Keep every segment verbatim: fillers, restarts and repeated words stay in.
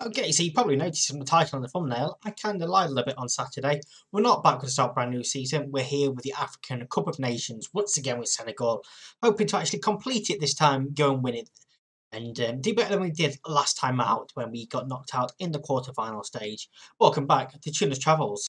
Okay, so you probably noticed from the title and the thumbnail, I kind of lied a little bit on Saturday. We're not back to start brand new season, we're here with the African Cup of Nations, once again with Senegal, hoping to actually complete it this time, go and win it, and um, do better than we did last time out when we got knocked out in the quarter-final stage. Welcome back to Tuners Travels.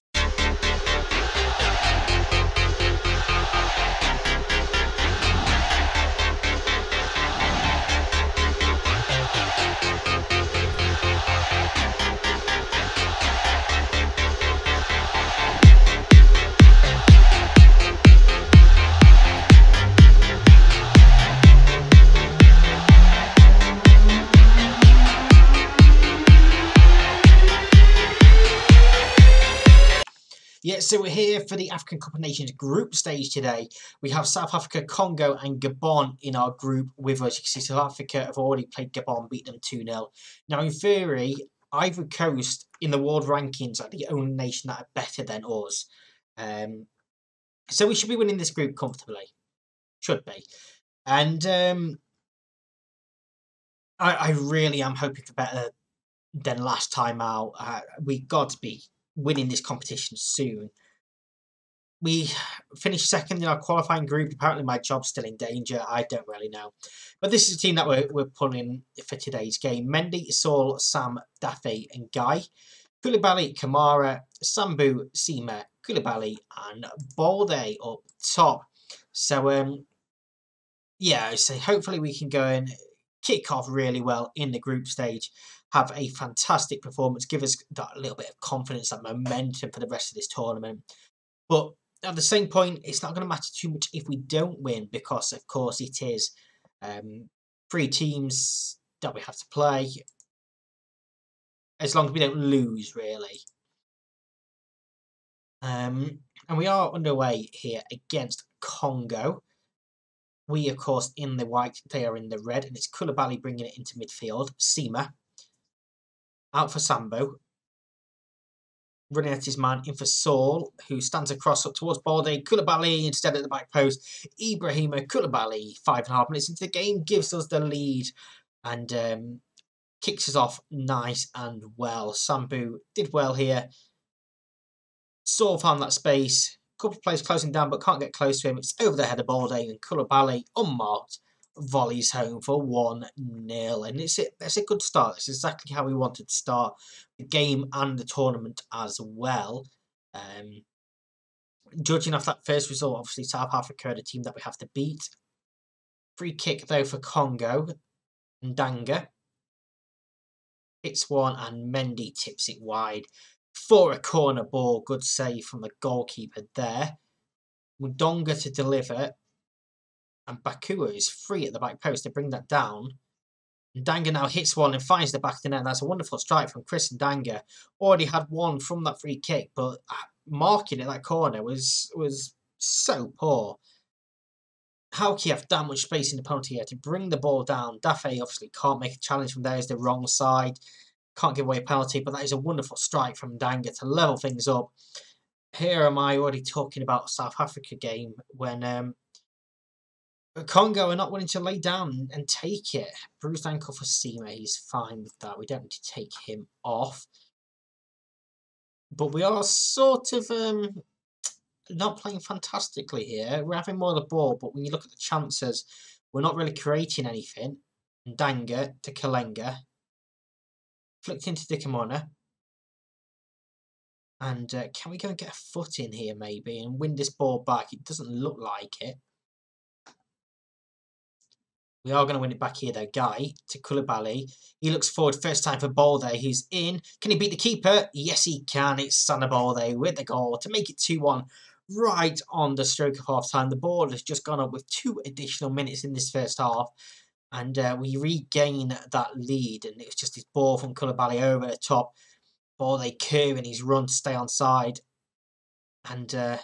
Yeah, so we're here for the African Cup of Nations group stage today. We have South Africa, Congo and Gabon in our group with us. You can see South Africa have already played Gabon, beat them two nil. Now, in theory, Ivory Coast in the world rankings are the only nation that are better than us. Um, so we should be winning this group comfortably. Should be. And um, I, I really am hoping for better than last time out. Uh, we got to be winning this competition soon. We finished second in our qualifying group. Apparently my job's still in danger. I don't really know. But this is the team that we're, we're pulling for today's game. Mendy, Saul, Sam, Dafé and Guy. Koulibaly, Kamara, Sambu, Sima, Koulibaly and Balde up top. So, um, yeah, so hopefully we can go and kick off really well in the group stage. Have a fantastic performance, give us that little bit of confidence, that momentum for the rest of this tournament. But at the same point, it's not going to matter too much if we don't win, because of course it is um, three teams that we have to play, as long as we don't lose really. Um, and we are underway here against Congo. We of course in the white, they are in the red, and it's Koulibaly bringing it into midfield, Sima. Out for Sambu. Running at his man, in for Saul, who stands across up towards Balde. Koulibaly instead at the back post. Ibrahima Koulibaly, five and a half minutes into the game, gives us the lead and um, kicks us off nice and well. Sambu did well here. Saul found that space. Couple of players closing down, but can't get close to him. It's over the head of Balde, and Koulibaly, unmarked, volleys home for one nil, and it's it that's a good start. It's exactly how we wanted to start the game and the tournament as well. Um judging off that first result, obviously South Africa are the team that we have to beat. Free kick though for Congo. Ndanga hits one and Mendy tips it wide for a corner ball. Good save from the goalkeeper there. Ndanga to deliver. And Bakua is free at the back post to bring that down. Ndanga now hits one and finds the back of the net. That's a wonderful strike from Chris Ndanga. Already had one from that free kick, but marking at that corner was was so poor. How can you have that much space in the penalty area to bring the ball down? Dafé obviously can't make a challenge from there. It's the wrong side. Can't give away a penalty, but that is a wonderful strike from Ndanga to level things up. Here am I already talking about South Africa game when... Um, Congo are not willing to lay down and take it. Bruised ankle for Sima, he's fine with that. We don't need to take him off. But we are sort of um, not playing fantastically here. We're having more of the ball, but when you look at the chances, we're not really creating anything. Ndanga to Kalenga. Flicked into Dicamona. And uh, can we go and get a foot in here maybe and win this ball back? It doesn't look like it. We are going to win it back here though. Guy to Koulibaly. He looks forward first time for Balde, who's in. Can he beat the keeper? Yes, he can. It's Sana Balde with the goal to make it two one right on the stroke of half-time. The ball has just gone up with two additional minutes in this first half. And uh, we regain that lead. And it was just his ball from Koulibaly over the top. Balde curving his run to stay on side. And uh,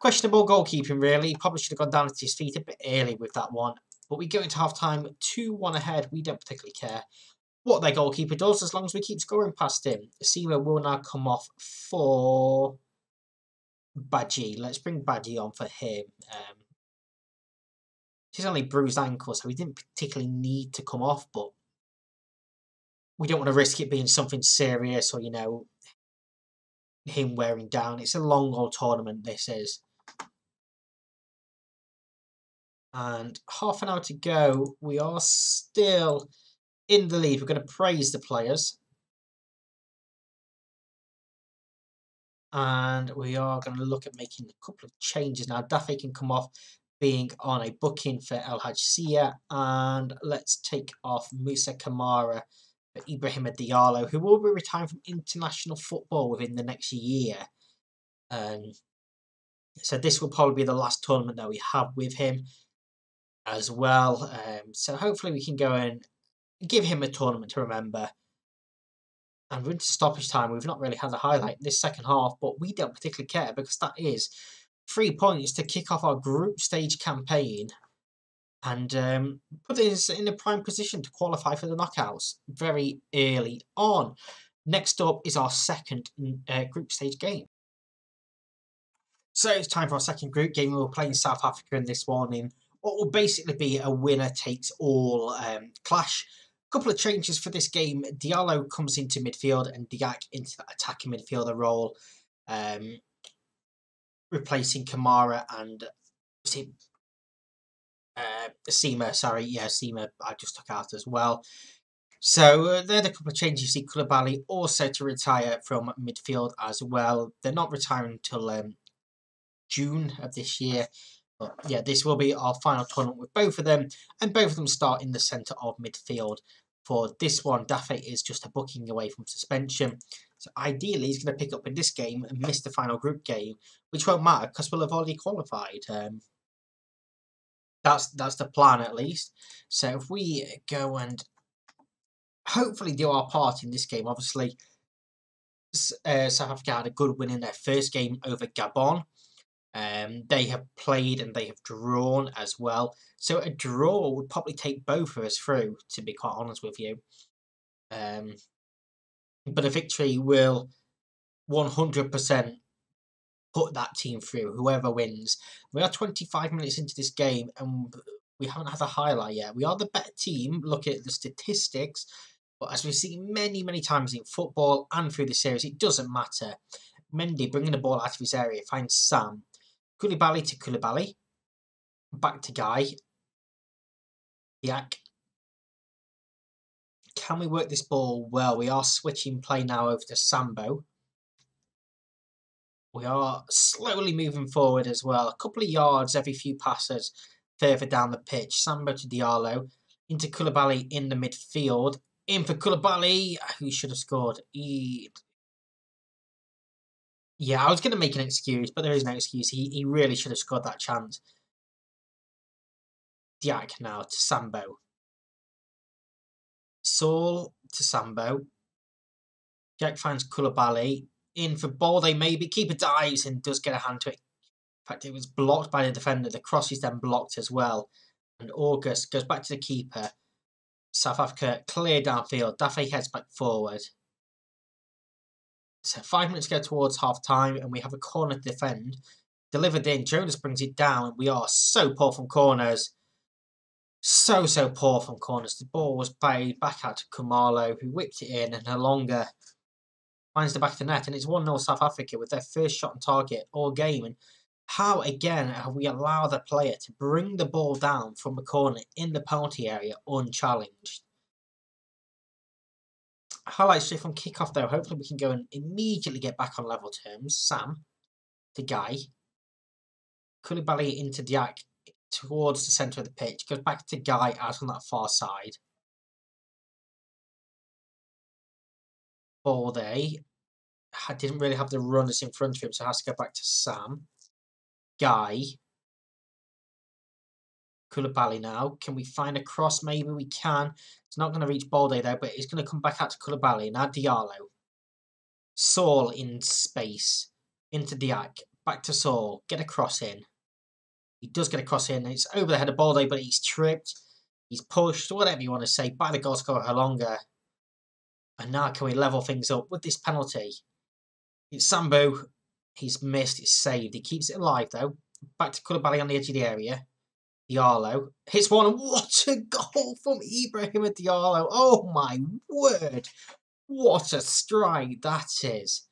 questionable goalkeeping, really. Probably should have gone down at his feet a bit early with that one. But we go into half-time two one ahead. We don't particularly care what their goalkeeper does as long as we keep scoring past him. Sima will now come off for Badji. Let's bring Badji on for him. Um, he's only bruised ankle, so he didn't particularly need to come off, but we don't want to risk it being something serious or, you know, him wearing down. It's a long old tournament, this is. And half an hour to go. We are still in the lead. We're going to praise the players. And we are going to look at making a couple of changes now. Dafé can come off, being on a booking for El Hadjia. And let's take off Musa Kamara for Ibrahima Diallo, who will be retiring from international football within the next year. Um, so this will probably be the last tournament that we have with him as well. Um, so hopefully we can go and give him a tournament to remember. And we're into stoppage time. We've not really had a highlight in this second half, but we don't particularly care because that is three points to kick off our group stage campaign and um, put us in a prime position to qualify for the knockouts very early on. Next up is our second uh, group stage game. So it's time for our second group game. We're playing South Africa in this one in what will basically be a winner takes all um, clash. Couple of changes for this game. Diallo comes into midfield and Diack into the attacking midfielder role, um, replacing Kamara and uh, Sima. Sorry, yeah, Sima I just took out as well. So uh, there are a couple of changes. You see Koulibaly also to retire from midfield as well. They're not retiring until um, June of this year. But yeah, this will be our final tournament with both of them, and both of them start in the centre of midfield. For this one, Dafé is just a booking away from suspension, so ideally he's going to pick up in this game and miss the final group game, which won't matter because we'll have already qualified. Um, that's that's the plan at least. So if we go and hopefully do our part in this game, obviously uh, South Africa had a good win in their first game over Gabon. Um, they have played and they have drawn as well. So a draw would probably take both of us through, to be quite honest with you. Um, but a victory will one hundred percent put that team through, whoever wins. We are twenty-five minutes into this game and we haven't had a highlight yet. We are the better team, looking at the statistics. But as we've seen many, many times in football and through the series, it doesn't matter. Mendy bringing the ball out of his area, finds Sam. Koulibaly to Koulibaly. Back to Guy. Diack. Can we work this ball well? We are switching play now over to Sambu. We are slowly moving forward as well. A couple of yards every few passes further down the pitch. Sambu to Diallo. Into Koulibaly in the midfield. In for Koulibaly, who should have scored. He... Yeah, I was going to make an excuse, but there is no excuse. He he really should have scored that chance. Diack now to Sambu. Saul to Sambu. Diack finds Koulibaly. In for Balde, maybe. Keeper dives and does get a hand to it. In fact, it was blocked by the defender. The cross is then blocked as well. And August goes back to the keeper. South Africa clear downfield. Dafé heads back forward. So five minutes go towards half time, and we have a corner to defend. Delivered in, Jonas brings it down. We are so poor from corners. So, so poor from corners. The ball was played back out to Kumalo, who whipped it in, and Holonga finds the back of the net. And it's one nil South Africa with their first shot on target all game. And how, again, have we allowed the player to bring the ball down from a corner in the penalty area unchallenged? Highlight straight from kickoff though. Hopefully we can go and immediately get back on level terms. Sam to Guy. Koulibaly into Diack towards the centre of the pitch. Goes back to Guy out on that far side. Balde didn't really have the runners in front of him, so has to go back to Sam. Guy. Koulibaly now. Can we find a cross? Maybe we can. It's not going to reach Balde though, but it's going to come back out to Koulibaly. Now Diallo. Saul in space. Into Diack. Back to Saul. Get a cross in. He does get a cross in. It's over the head of Balde, but he's tripped. He's pushed, whatever you want to say, by the goal scorer Holonga. And now can we level things up with this penalty? It's Sambu. He's missed. It's saved. He keeps it alive though. Back to Koulibaly on the edge of the area. Diallo hits one, and what a goal from Ibrahima Diallo. Oh my word, what a strike that is.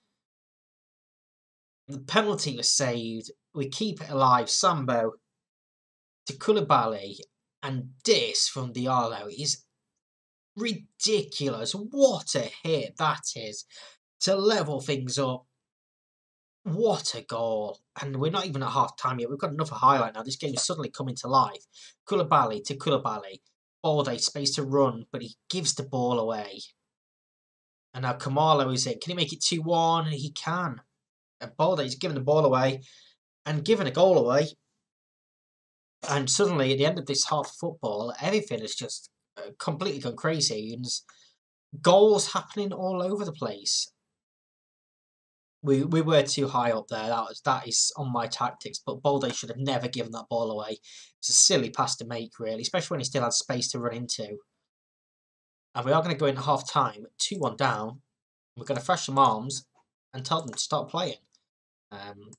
The penalty was saved. We keep it alive. Sambu to Koulibaly, and this from Diallo is ridiculous. What a hit that is to level things up. What a goal. And we're not even at half time yet. We've got another highlight now. This game is suddenly coming to life. Koulibaly to Koulibaly. Balde, space to run, but he gives the ball away. And now Kumalo is in. Can he make it two one? He can. And Balde is giving the ball away and giving a goal away. And suddenly, at the end of this half of football, everything has just completely gone crazy. And there's goals happening all over the place. We we were too high up there. That was, that is on my tactics. But Balde should have never given that ball away. It's a silly pass to make, really, especially when he still had space to run into. And we are going to go into half time, two one down. We're going to thrash some arms and tell them to start playing. Um,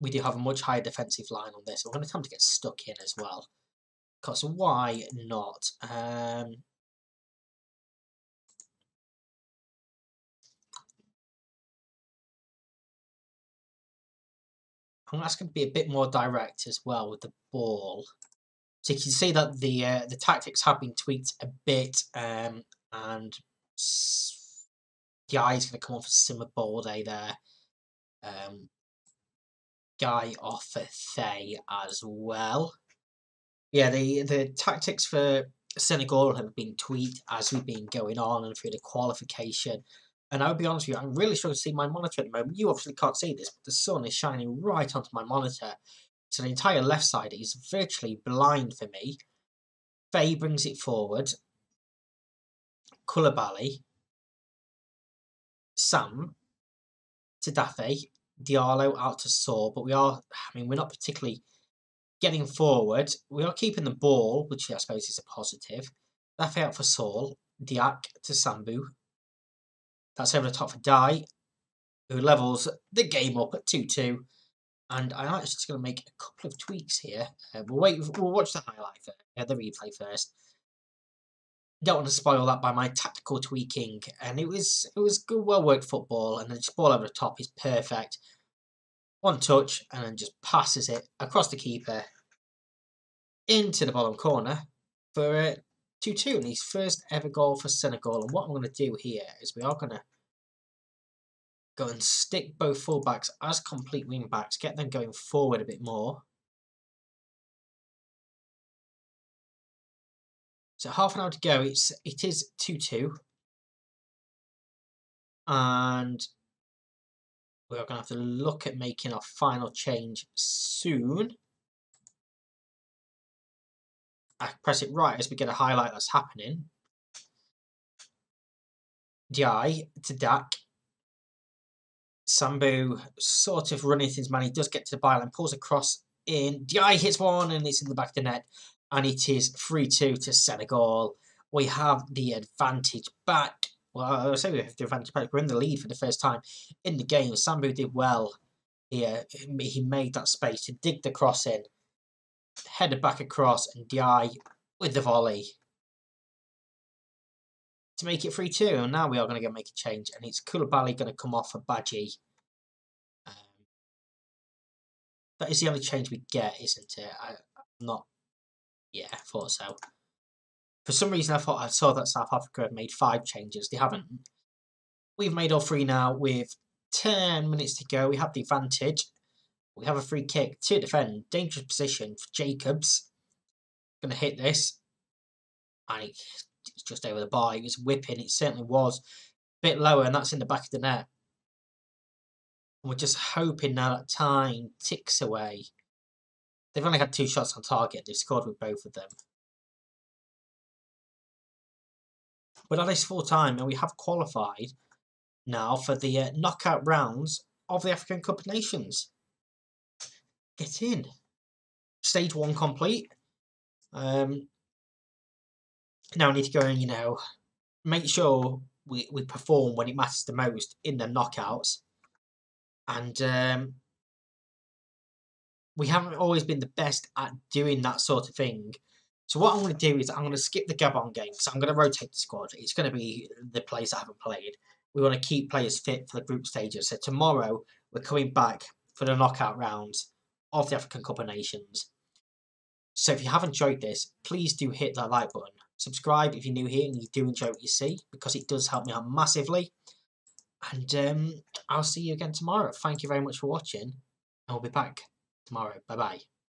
we do have a much higher defensive line on this. We're going to attempt to get stuck in as well, because why not? Um. I'm going to ask him to be a bit more direct as well with the ball. So you can see that the uh, the tactics have been tweaked a bit. Um, and Guy is going to come off for Sima Balde there. Um, Guy off for Faye as well. Yeah, the, the tactics for Senegal have been tweaked as we've been going on and through the qualification. And I'll be honest with you, I'm really struggling to see my monitor at the moment. You obviously can't see this, but the sun is shining right onto my monitor. So the entire left side is virtually blind for me. Faye brings it forward. Koulibaly. Sam. To Dafé. Diallo out to Saul. But we are, I mean, we're not particularly getting forward. We are keeping the ball, which I suppose is a positive. Dafé out for Saul. Diack to Sambu. That's over the top for Dai, who levels the game up at two two. And I'm actually just going to make a couple of tweaks here. Uh, we'll wait. We'll watch the highlight, first, uh, the replay first. Don't want to spoil that by my tactical tweaking. And it was it was good, well worked football. And then just ball over the top is perfect. One touch and then just passes it across the keeper into the bottom corner for it. Uh, two two, and his first ever goal for Senegal. And what I'm going to do here is we are going to go and stick both fullbacks as complete wing backs, get them going forward a bit more. So half an hour to go. It's it is two two, and we're going to have to look at making our final change soon. I press it right as we get a highlight that's happening. Diaye to Dak. Sambu sort of running things, man. He does get to the byline, pulls across in. Diaye hits one and it's in the back of the net. And it is three two to Senegal. We have the advantage back. Well, I would say we have the advantage back. We're in the lead for the first time in the game. Sambu did well here. He made that space to dig the cross in. Headed back across, and Diaye with the volley to make it three two. And now we are going to make a change, and it's Koulibaly going to come off for Badji. Um, that is the only change we get, isn't it? I, I'm not. Yeah, I thought so. For some reason, I thought I saw that South Africa had made five changes. They haven't. We've made all three now with ten minutes to go. We have the advantage. We have a free kick to defend. Dangerous position for Jacobs. Going to hit this. And it's just over the bar. It was whipping. It certainly was. A bit lower, and that's in the back of the net. And we're just hoping now that time ticks away. They've only had two shots on target. They've scored with both of them. But that is full time, and we have qualified now for the uh, knockout rounds of the African Cup of Nations. Get in. Stage one complete. Um, now we need to go and, you know, make sure we, we perform when it matters the most in the knockouts. And um, we haven't always been the best at doing that sort of thing. So what I'm going to do is I'm going to skip the Gabon game, so I'm going to rotate the squad. It's going to be the players that haven't played. We want to keep players fit for the group stages. So tomorrow we're coming back for the knockout rounds of the African Cup of Nations. So if you have enjoyed this, please do hit that like button. Subscribe if you're new here and you do enjoy what you see, because it does help me out massively. And um, I'll see you again tomorrow. Thank you very much for watching. I'll be back tomorrow. Bye-bye.